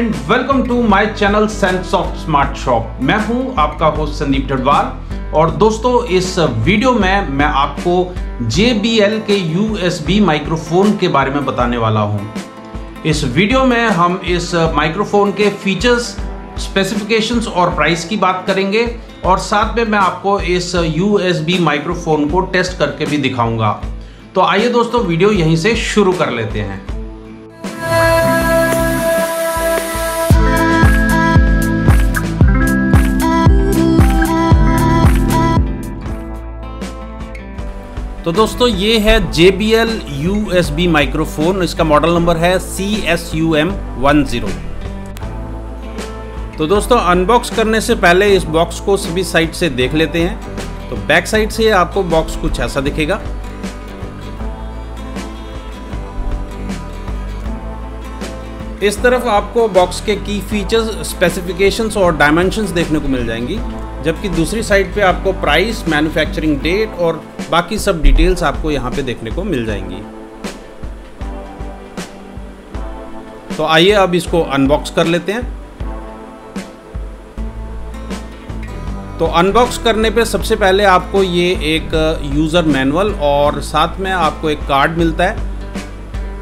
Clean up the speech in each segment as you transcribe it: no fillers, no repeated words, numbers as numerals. Friend, welcome to my channel Sansoft smart shop. मैं हूं आपका होस्ट संदीप ठडवाल और दोस्तों इस वीडियो में मैं आपको JBL के USB माइक्रोफोन के बारे में बताने वाला हूं। इस वीडियो में हम इस माइक्रोफोन के फीचर्स, स्पेसिफिकेशंस और प्राइस की बात करेंगे और साथ में मैं आपको इस USB माइक्रोफोन को टेस्ट करके भी दिखाऊंगा। तो आइए दोस्तों, वीडियो यहीं से शुरू कर लेते हैं। तो दोस्तों ये है JBL USB माइक्रोफोन, इसका मॉडल नंबर है CSUM10। तो दोस्तों अनबॉक्स करने से पहले इस बॉक्स को सभी साइड से देख लेते हैं। तो बैक साइड से आपको बॉक्स कुछ ऐसा दिखेगा। इस तरफ आपको बॉक्स के की फीचर्स, स्पेसिफिकेशंस और डायमेंशंस देखने को मिल जाएंगी, जबकि दूसरी साइड पे आपको प्राइस, मैन्युफैक्चरिंग डेट और बाकी सब डिटेल्स आपको यहाँ पे देखने को मिल जाएंगी। तो आइए अब इसको अनबॉक्स कर लेते हैं। तो अनबॉक्स करने पे सबसे पहले आपको ये एक यूज़र मैनुअल और साथ में आपको एक कार्ड मिलता है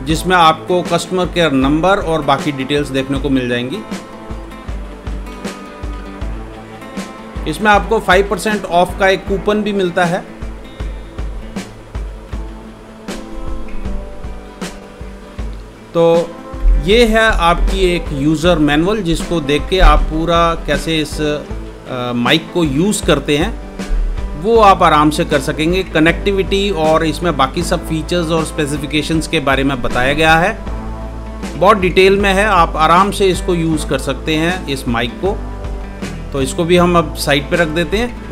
जिसमें आपको कस्टमर केयर नंबर और बाकी डिटेल्स देखने को मिल जाएंगी। इसमें आपको 5% ऑफ का एक कूपन भी मिलता है। तो ये है आपकी एक यूज़र मैनुअल जिसको देख के आप पूरा कैसे इस माइक को यूज़ करते हैं वो आप आराम से कर सकेंगे। कनेक्टिविटी और इसमें बाकी सब फीचर्स और स्पेसिफिकेशंस के बारे में बताया गया है, बहुत डिटेल में है। आप आराम से इसको यूज़ कर सकते हैं इस माइक को। तो इसको भी हम अब साइड पे रख देते हैं।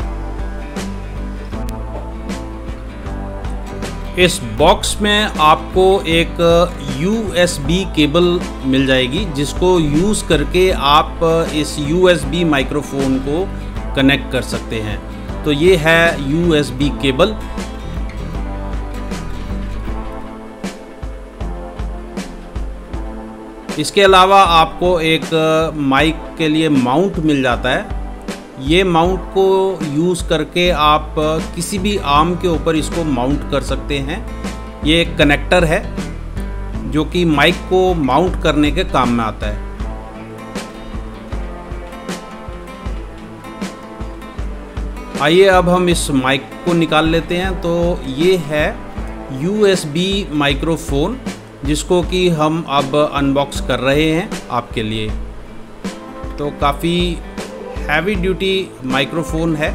इस बॉक्स में आपको एक USB केबल मिल जाएगी जिसको यूज़ करके आप इस USB माइक्रोफोन को कनेक्ट कर सकते हैं। तो ये है USB केबल। इसके अलावा आपको एक माइक के लिए माउंट मिल जाता है। ये माउंट को यूज़ करके आप किसी भी आर्म के ऊपर इसको माउंट कर सकते हैं। ये एक कनेक्टर है जो कि माइक को माउंट करने के काम में आता है। आइए अब हम इस माइक को निकाल लेते हैं। तो ये है USB माइक्रोफोन जिसको कि हम अब अनबॉक्स कर रहे हैं आपके लिए। तो काफ़ी हैवी ड्यूटी माइक्रोफोन है।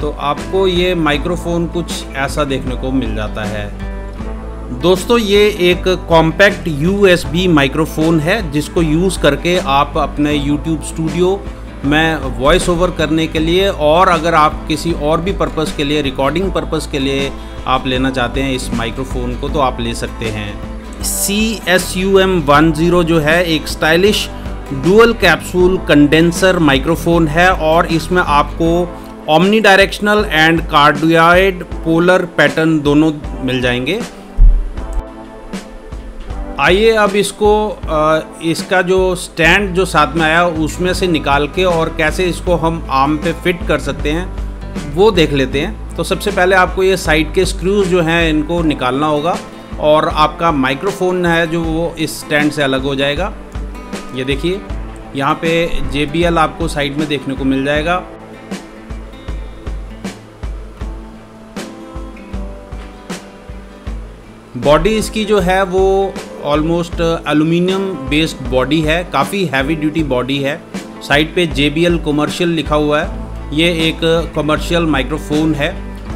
तो आपको ये माइक्रोफोन कुछ ऐसा देखने को मिल जाता है। दोस्तों ये एक कॉम्पैक्ट USB माइक्रोफोन है जिसको यूज़ करके आप अपने YouTube स्टूडियो मैं वॉइस ओवर करने के लिए और अगर आप किसी और भी पर्पस के लिए, रिकॉर्डिंग पर्पस के लिए आप लेना चाहते हैं इस माइक्रोफोन को, तो आप ले सकते हैं। CSUM10 जो है एक stylish dual capsule condenser microphone है और इसमें आपको omni directional and cardioid polar pattern दोनों मिल जाएंगे। आइए अब इसको इसका जो स्टैंड जो साथ में आया उसमें से निकाल के और कैसे इसको हम आर्म पे फिट कर सकते हैं वो देख लेते हैं। तो सबसे पहले आपको ये साइड के स्क्रूज जो हैं इनको निकालना होगा और आपका माइक्रोफोन है जो वो इस स्टैंड से अलग हो जाएगा। ये देखिए यहाँ पे JBL आपको साइड में देखने को मिल जाएगा। बॉडी इसकी जो है वो ऑलमोस्ट एल्यूमिनियम बेस्ड बॉडी है, काफ़ी हैवी ड्यूटी बॉडी है। साइड पे JBL कमर्शियल लिखा हुआ है। ये एक कमर्शियल माइक्रोफोन है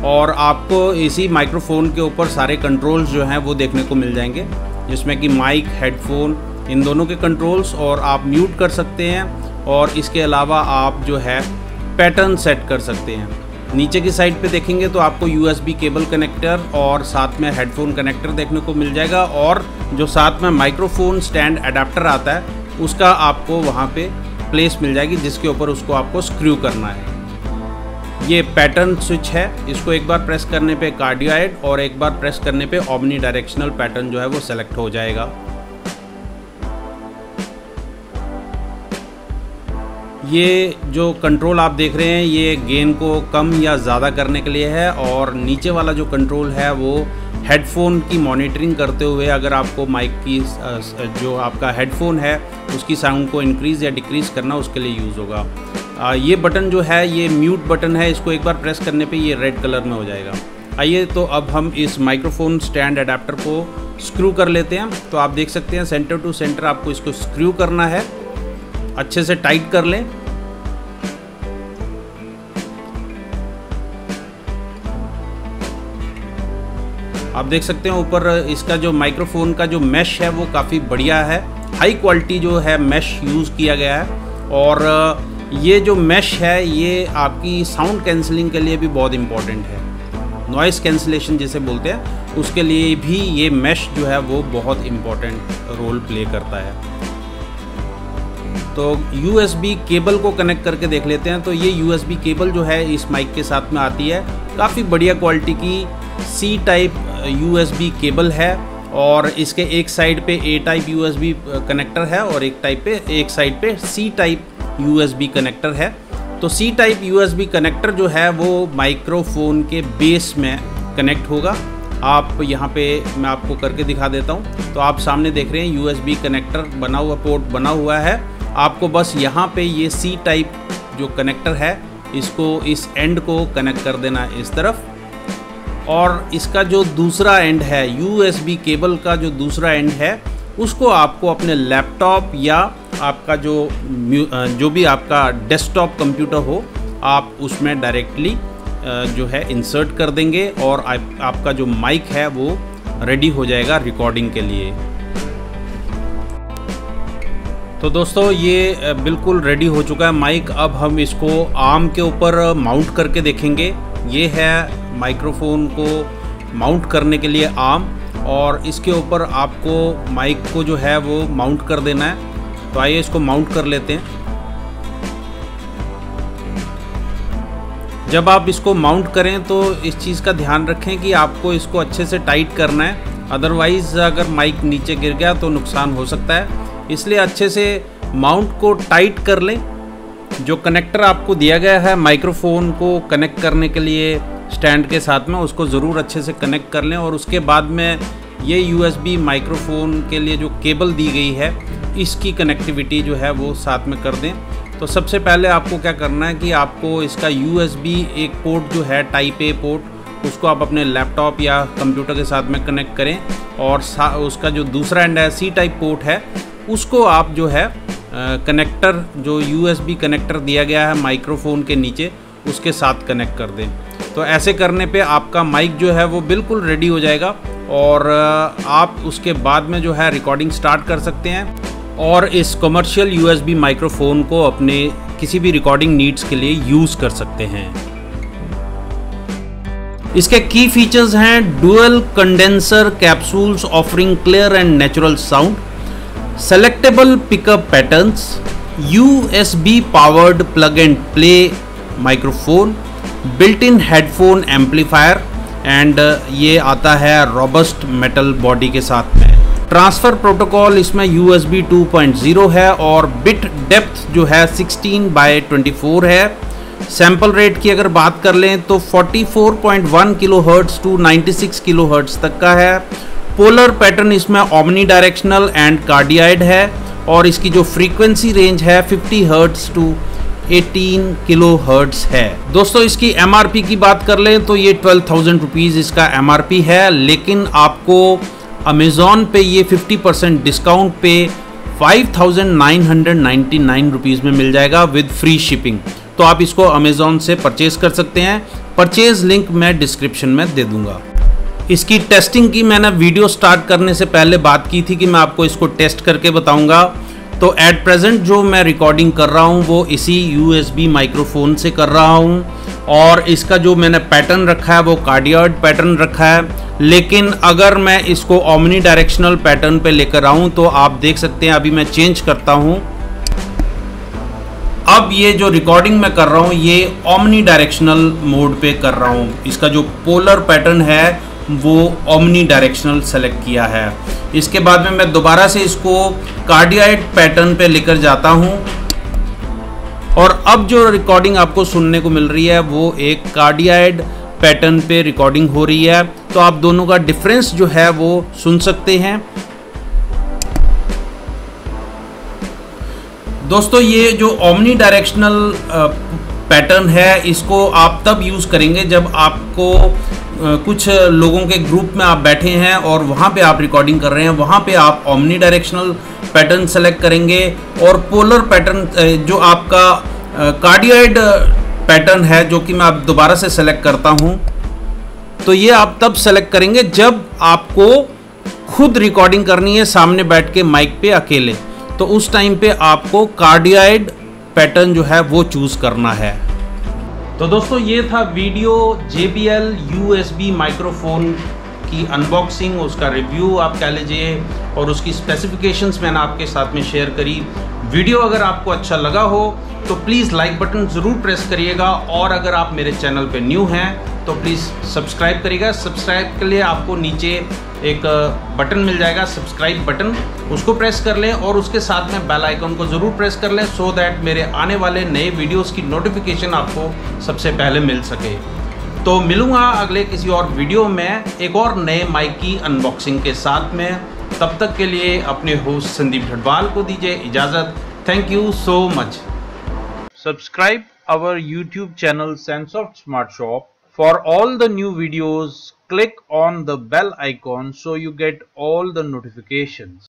और आपको इसी माइक्रोफोन के ऊपर सारे कंट्रोल्स जो हैं वो देखने को मिल जाएंगे, जिसमें कि माइक, हेडफोन, इन दोनों के कंट्रोल्स और आप म्यूट कर सकते हैं और इसके अलावा आप जो है पैटर्न सेट कर सकते हैं। नीचे की साइड पे देखेंगे तो आपको USB केबल कनेक्टर और साथ में हेडफोन कनेक्टर देखने को मिल जाएगा और जो साथ में माइक्रोफोन स्टैंड अडेप्टर आता है उसका आपको वहाँ पे प्लेस मिल जाएगी जिसके ऊपर उसको आपको स्क्रू करना है। ये पैटर्न स्विच है, इसको एक बार प्रेस करने पे कार्डियाइड और एक बार प्रेस करने पे ओमनी डायरेक्शनल पैटर्न जो है वो सेलेक्ट हो जाएगा। ये जो कंट्रोल आप देख रहे हैं ये गेन को कम या ज़्यादा करने के लिए है, और नीचे वाला जो कंट्रोल है वो हेडफोन की मॉनिटरिंग करते हुए अगर आपको माइक की जो आपका हेडफोन है उसकी साउंड को इंक्रीज़ या डिक्रीज़ करना उसके लिए यूज़ होगा। ये बटन जो है ये म्यूट बटन है, इसको एक बार प्रेस करने पे ये रेड कलर में हो जाएगा। आइए तो अब हम इस माइक्रोफोन स्टैंड अडेप्टर को स्क्रू कर लेते हैं। तो आप देख सकते हैं सेंटर टू सेंटर आपको इसको स्क्रू करना है, अच्छे से टाइट कर लें। आप देख सकते हैं ऊपर इसका जो माइक्रोफोन का जो मैश है वो काफ़ी बढ़िया है, हाई क्वालिटी जो है मैश यूज़ किया गया है, और ये जो मैश है ये आपकी साउंड कैंसलिंग के लिए भी बहुत इम्पॉर्टेंट है, नॉइस कैंसलेशन जिसे बोलते हैं उसके लिए भी ये मैश जो है वो बहुत इम्पॉर्टेंट रोल प्ले करता है। तो USB केबल को कनेक्ट करके देख लेते हैं। तो ये USB केबल जो है इस माइक के साथ में आती है, काफ़ी बढ़िया क्वालिटी की C-टाइप USB केबल है, और इसके एक साइड पे A-टाइप USB कनेक्टर है और एक साइड पे C-टाइप USB कनेक्टर है। तो C-टाइप USB कनेक्टर जो है वो माइक्रोफोन के बेस में कनेक्ट होगा। आप यहाँ पे मैं आपको करके दिखा देता हूँ। तो आप सामने देख रहे हैं USB कनेक्टर बना हुआ, पोर्ट बना हुआ है। आपको बस यहाँ पे ये C-टाइप जो कनेक्टर है इसको इस एंड को कनेक्ट कर देना इस तरफ, और इसका जो दूसरा एंड है USB केबल का जो दूसरा एंड है उसको आपको अपने लैपटॉप या आपका जो भी आपका डेस्कटॉप कंप्यूटर हो आप उसमें डायरेक्टली जो है इंसर्ट कर देंगे, और आपका जो माइक है वो रेडी हो जाएगा रिकॉर्डिंग के लिए। तो दोस्तों ये बिल्कुल रेडी हो चुका है माइक। अब हम इसको आर्म के ऊपर माउंट करके देखेंगे। ये है माइक्रोफोन को माउंट करने के लिए आर्म, और इसके ऊपर आपको माइक को जो है वो माउंट कर देना है। तो आइए इसको माउंट कर लेते हैं। जब आप इसको माउंट करें तो इस चीज़ का ध्यान रखें कि आपको इसको अच्छे से टाइट करना है, अदरवाइज़ अगर माइक नीचे गिर गया तो नुकसान हो सकता है। इसलिए अच्छे से माउंट को टाइट कर लें। जो कनेक्टर आपको दिया गया है माइक्रोफोन को कनेक्ट करने के लिए स्टैंड के साथ में, उसको ज़रूर अच्छे से कनेक्ट कर लें, और उसके बाद में ये USB माइक्रोफोन के लिए जो केबल दी गई है इसकी कनेक्टिविटी जो है वो साथ में कर दें। तो सबसे पहले आपको क्या करना है कि आपको इसका USB एक पोर्ट जो है टाइप A पोर्ट उसको आप अपने लैपटॉप या कंप्यूटर के साथ में कनेक्ट करें, और उसका जो दूसरा एंड है C टाइप पोर्ट है उसको आप जो है कनेक्टर जो USB कनेक्टर दिया गया है माइक्रोफोन के नीचे उसके साथ कनेक्ट कर दें। तो ऐसे करने पे आपका माइक जो है वो बिल्कुल रेडी हो जाएगा, और आप उसके बाद में जो है रिकॉर्डिंग स्टार्ट कर सकते हैं, और इस कमर्शियल USB माइक्रोफोन को अपने किसी भी रिकॉर्डिंग नीड्स के लिए यूज़ कर सकते हैं। इसके की फीचर्स हैं dual condenser capsules offering clear and natural sound, selectable pickup patterns, USB powered plug and play microphone, built in headphone amplifier, and ये आता है रॉबस्ट मेटल बॉडी के साथ में। ट्रांसफ़र प्रोटोकॉल इसमें USB 2.0 है, और बिट डेप्थ जो है 16/24 है। सैम्पल रेट की अगर बात कर लें तो 44.1 किलोहर्ट्ज़ टू 96 किलोहर्ट्ज़ तक का है। पोलर पैटर्न इसमें ओमनी डायरेक्शनल एंड कार्डियाइड है, और इसकी जो फ्रीक्वेंसी रेंज है 50 हर्ट्ज़ टू 18 किलोहर्ट्ज़ है। दोस्तों इसकी MRP की बात कर लें तो ये 12,000 रुपीज़ इसका MRP है, लेकिन आपको Amazon पे ये 50% डिस्काउंट पे 5,999 रुपीज़ में मिल जाएगा विद फ्री शिपिंग। तो आप इसको Amazon से परचेज कर सकते हैं, परचेज लिंक मैं डिस्क्रिप्शन में दे दूंगा। इसकी टेस्टिंग की मैंने वीडियो स्टार्ट करने से पहले बात की थी कि मैं आपको इसको टेस्ट करके बताऊँगा। तो एट प्रेजेंट जो मैं रिकॉर्डिंग कर रहा हूँ वो इसी USB माइक्रोफोन से कर रहा हूँ, और इसका जो मैंने पैटर्न रखा है वो कार्डियाड पैटर्न रखा है, लेकिन अगर मैं इसको ओमनी डायरेक्शनल पैटर्न पे लेकर आऊँ तो आप देख सकते हैं अभी मैं चेंज करता हूँ। अब ये जो रिकॉर्डिंग मैं कर रहा हूँ ये ओमनी डायरेक्शनल मोड पे कर रहा हूँ। इसका जो पोलर पैटर्न है वो ओमनी डायरेक्शनल सेलेक्ट किया है। इसके बाद में मैं दोबारा से इसको कार्डियाइड पैटर्न पे लेकर जाता हूँ और अब जो रिकॉर्डिंग आपको सुनने को मिल रही है वो एक कार्डियाइड पैटर्न पे रिकॉर्डिंग हो रही है। तो आप दोनों का डिफरेंस जो है वो सुन सकते हैं। दोस्तों ये जो ओमनी डायरेक्शनल पैटर्न है इसको आप तब यूज़ करेंगे जब आपको कुछ लोगों के ग्रुप में आप बैठे हैं और वहाँ पे आप रिकॉर्डिंग कर रहे हैं, वहाँ पे आप ओमनी डायरेक्शनल पैटर्न सेलेक्ट करेंगे और पोलर पैटर्न जो आपका कार्डियाइड पैटर्न है जो कि मैं आप दोबारा से सेलेक्ट करता हूँ, तो ये आप तब सेलेक्ट करेंगे जब आपको खुद रिकॉर्डिंग करनी है सामने बैठ के माइक पे अकेले, तो उस टाइम पे आपको कार्डियाइड पैटर्न जो है वो चूज़ करना है। तो दोस्तों ये था वीडियो JBL USB माइक्रोफोन की अनबॉक्सिंग, उसका रिव्यू आप कह लीजिए, और उसकी स्पेसिफिकेशंस मैंने आपके साथ में शेयर करी। वीडियो अगर आपको अच्छा लगा हो तो प्लीज़ लाइक बटन ज़रूर प्रेस करिएगा और अगर आप मेरे चैनल पे न्यू हैं तो प्लीज़ सब्सक्राइब करिएगा। सब्सक्राइब के लिए आपको नीचे एक बटन मिल जाएगा, सब्सक्राइब बटन, उसको प्रेस कर लें और उसके साथ में बेल आइकन को ज़रूर प्रेस कर लें सो दैट मेरे आने वाले नए वीडियोस की नोटिफिकेशन आपको सबसे पहले मिल सके। तो मिलूँगा अगले किसी और वीडियो में एक और नए माइक की अनबॉक्सिंग के साथ में। तब तक के लिए अपने होस्ट संदीप ठडवाल को दीजिए इजाज़त। Thank you so much. Subscribe our YouTube channel Sansoft Smart Shop. For all the new videos, click on the bell icon so you get all the notifications.